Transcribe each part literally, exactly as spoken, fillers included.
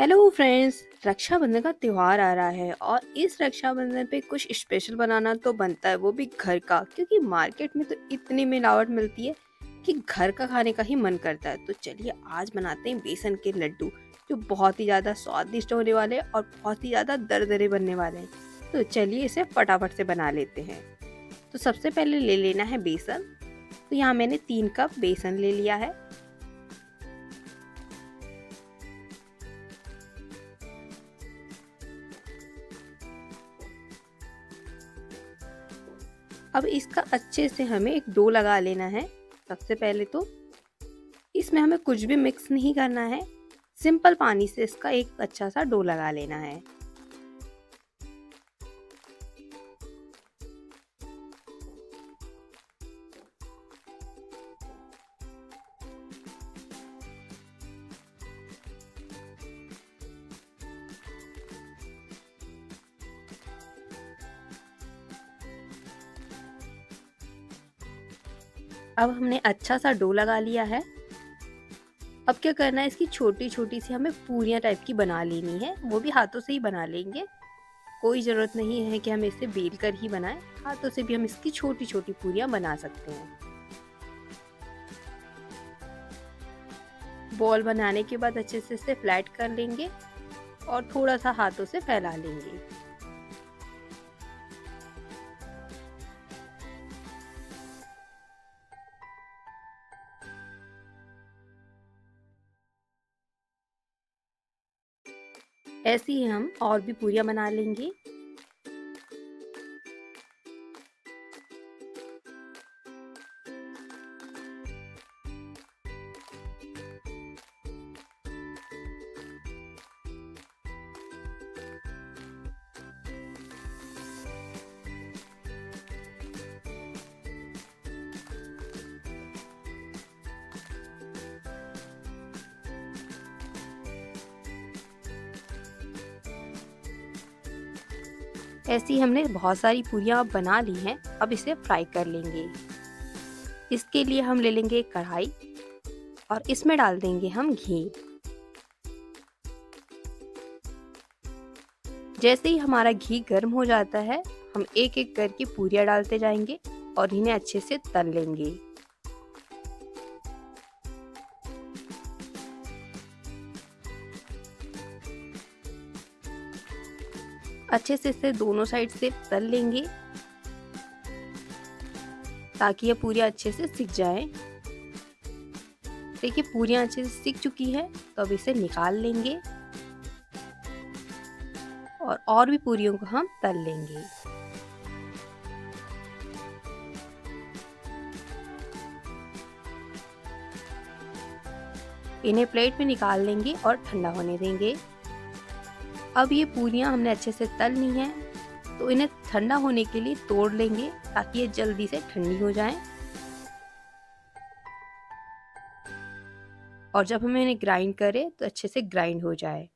Hello friends, Rakshabandhan का त्यौहार आ रहा है और इस रक्षाबंधन पे कुछ स्पेशल बनाना तो बनता है, वो भी घर का, क्योंकि मार्केट में तो इतनी मिलावट मिलती है कि घर का खाने का ही मन करता है। तो चलिए आज बनाते हैं बेसन के लड्डू, जो बहुत ही ज़्यादा स्वादिष्ट होने वाले और बहुत ही ज़्यादा दरदरे बनने वाले हैं। तो चलिए इसे फटाफट से बना लेते हैं। तो सबसे पहले ले लेना है बेसन। तो यहाँ मैंने तीन कप बेसन ले लिया है। अब इसका अच्छे से हमें एक डो लगा लेना है। सबसे पहले तो इसमें हमें कुछ भी मिक्स नहीं करना है, सिंपल पानी से इसका एक अच्छा सा डो लगा लेना है। अब हमने अच्छा सा डो लगा लिया है। अब क्या करना है, इसकी छोटी छोटी सी हमें पूरियां टाइप की बना लेनी है, वो भी हाथों से ही बना लेंगे। कोई ज़रूरत नहीं है कि हम इसे बेल कर ही बनाएं, हाथों से भी हम इसकी छोटी छोटी पूरियां बना सकते हैं। बॉल बनाने के बाद अच्छे से इसे फ्लैट कर लेंगे और थोड़ा सा हाथों से फैला लेंगे। ऐसी ही हम और भी पूरियां बना लेंगे। ऐसी हमने बहुत सारी पूरियाँ बना ली हैं। अब इसे फ्राई कर लेंगे। इसके लिए हम ले लेंगे एक कढ़ाई और इसमें डाल देंगे हम घी। जैसे ही हमारा घी गर्म हो जाता है, हम एक एक करके पूरियाँ डालते जाएंगे और इन्हें अच्छे से तल लेंगे। अच्छे से इसे दोनों साइड से तल लेंगे ताकि ये पूरियां अच्छे से सिक जाएं। देखिए पूरियां अच्छे से सिक चुकी है, तो अब इसे निकाल लेंगे और और भी पूरियों को हम तल लेंगे। इन्हें प्लेट में निकाल लेंगे और ठंडा होने देंगे। अब ये पूरियां हमने अच्छे से तल ली हैं, तो इन्हें ठंडा होने के लिए तोड़ लेंगे ताकि ये जल्दी से ठंडी हो जाएं। और जब हम इन्हें ग्राइंड करें तो अच्छे से ग्राइंड हो जाए।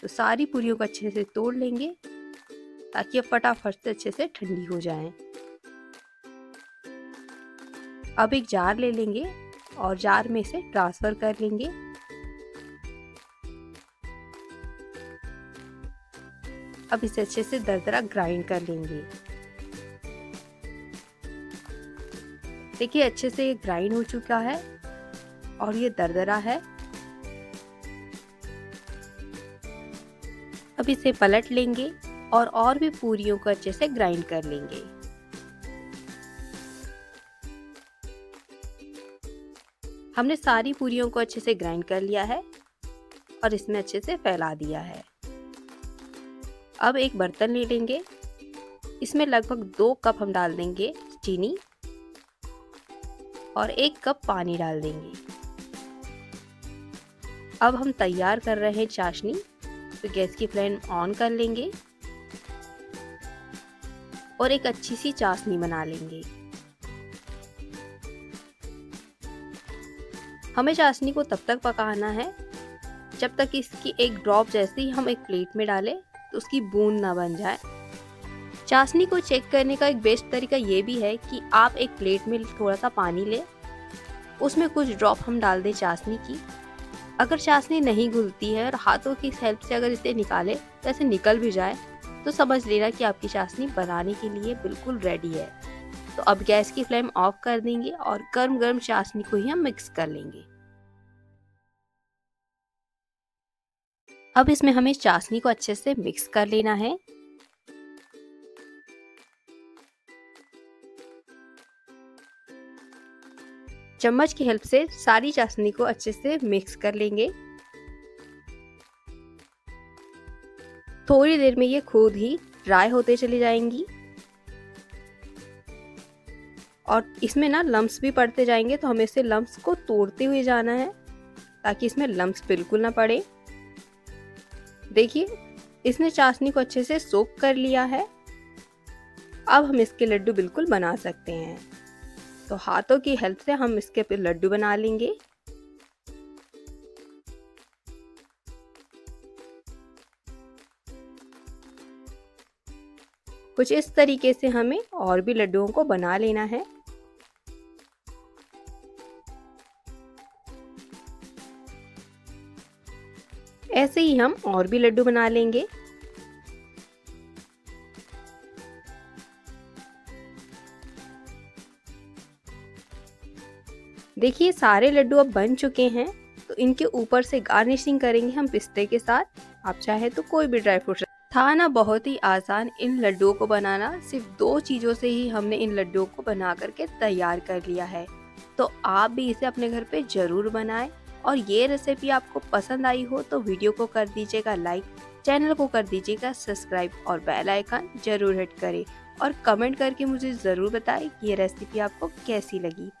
तो सारी पूरियों को अच्छे से तोड़ लेंगे ताकि ये फटाफट से अच्छे से ठंडी हो जाएं। अब एक जार ले लेंगे और जार में इसे ट्रांसफ़र कर लेंगे। अब इसे अच्छे से दरदरा ग्राइंड कर लेंगे। देखिए अच्छे से ये ग्राइंड हो चुका है और ये दरदरा है। अब इसे पलट लेंगे और और भी पूरियों को अच्छे से ग्राइंड कर लेंगे। हमने सारी पूरियों को अच्छे से ग्राइंड कर लिया है और इसमें अच्छे से फैला दिया है। अब एक बर्तन ले लेंगे, इसमें लगभग दो कप हम डाल देंगे चीनी और एक कप पानी डाल देंगे। अब हम तैयार कर रहे हैं चाशनी, तो गैस की फ्लेम ऑन कर लेंगे और एक अच्छी सी चाशनी बना लेंगे। हमें चाशनी को तब तक पकाना है जब तक इसकी एक ड्रॉप जैसे ही हम एक प्लेट में डालें तो उसकी बूंद ना बन जाए। चाशनी को चेक करने का एक बेस्ट तरीका ये भी है कि आप एक प्लेट में थोड़ा सा पानी लें, उसमें कुछ ड्रॉप हम डाल दें चाशनी की अगर चाशनी नहीं घुलती है और हाथों की हेल्प से अगर इसे निकाले तो ऐसे निकल भी जाए तो समझ लेना कि आपकी चाशनी बनाने के लिए बिल्कुल रेडी है। तो अब गैस की फ्लेम ऑफ कर देंगे और गर्म गर्म चाशनी को ही हम मिक्स कर लेंगे। अब इसमें हमें चाशनी को अच्छे से मिक्स कर लेना है। चम्मच की हेल्प से सारी चाशनी को अच्छे से मिक्स कर लेंगे। थोड़ी देर में ये खुद ही ड्राई होते चली जाएंगी और इसमें ना लम्प्स भी पड़ते जाएंगे, तो हमें इसे लम्प्स को तोड़ते हुए जाना है ताकि इसमें लम्प्स बिल्कुल ना पड़े। देखिए इसने चाशनी को अच्छे से सोक कर लिया है। अब हम इसके लड्डू बिल्कुल बना सकते हैं, तो हाथों की हेल्प से हम इसके लड्डू बना लेंगे। कुछ इस तरीके से हमें और भी लड्डुओं को बना लेना है। ऐसे ही हम और भी लड्डू बना लेंगे। देखिए सारे लड्डू अब बन चुके हैं, तो इनके ऊपर से गार्निशिंग करेंगे हम पिस्ते के साथ। आप चाहे तो कोई भी ड्राई फ्रूट। था ना बहुत ही आसान इन लड्डुओं को बनाना, सिर्फ दो चीज़ों से ही हमने इन लड्डुओं को बना करके तैयार कर लिया है। तो आप भी इसे अपने घर पे ज़रूर बनाएं और ये रेसिपी आपको पसंद आई हो तो वीडियो को कर दीजिएगा लाइक, चैनल को कर दीजिएगा सब्सक्राइब और बेल आइकन जरूर हिट करें और कमेंट करके मुझे ज़रूर बताएं कि ये रेसिपी आपको कैसी लगी।